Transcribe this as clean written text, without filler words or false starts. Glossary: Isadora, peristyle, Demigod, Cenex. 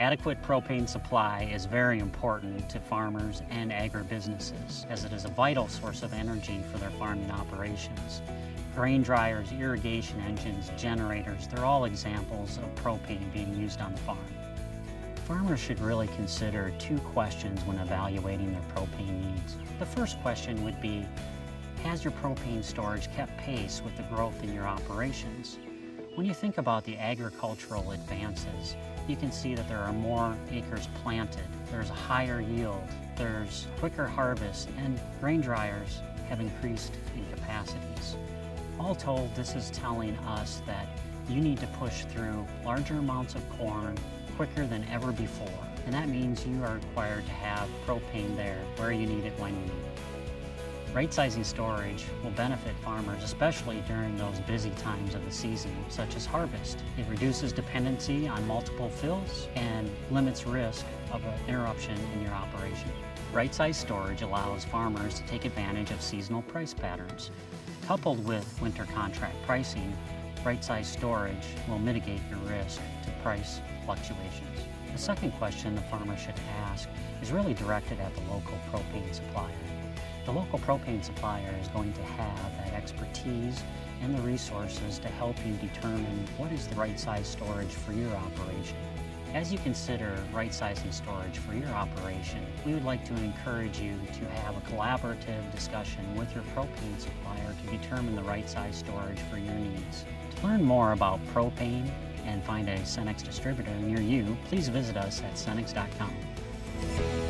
Adequate propane supply is very important to farmers and agribusinesses, as it is a vital source of energy for their farming operations. Grain dryers, irrigation engines, generators, they're all examples of propane being used on the farm. Farmers should really consider two questions when evaluating their propane needs. The first question would be, has your propane storage kept pace with the growth in your operations? When you think about the agricultural advances, you can see that there are more acres planted, there's a higher yield, there's quicker harvests, and grain dryers have increased in capacities. All told, this is telling us that you need to push through larger amounts of corn quicker than ever before, and that means you are required to have propane there where you need it when you need it. Right-sizing storage will benefit farmers, especially during those busy times of the season, such as harvest. It reduces dependency on multiple fills and limits risk of an interruption in your operation. Right-sized storage allows farmers to take advantage of seasonal price patterns. Coupled with winter contract pricing, right-sized storage will mitigate your risk to price fluctuations. The second question the farmer should ask is really directed at the local propane supplier. The local propane supplier is going to have that expertise and the resources to help you determine what is the right size storage for your operation. As you consider right-sizing storage for your operation, we would like to encourage you to have a collaborative discussion with your propane supplier to determine the right size storage for your needs. To learn more about propane and find a Cenex distributor near you, please visit us at cenex.com.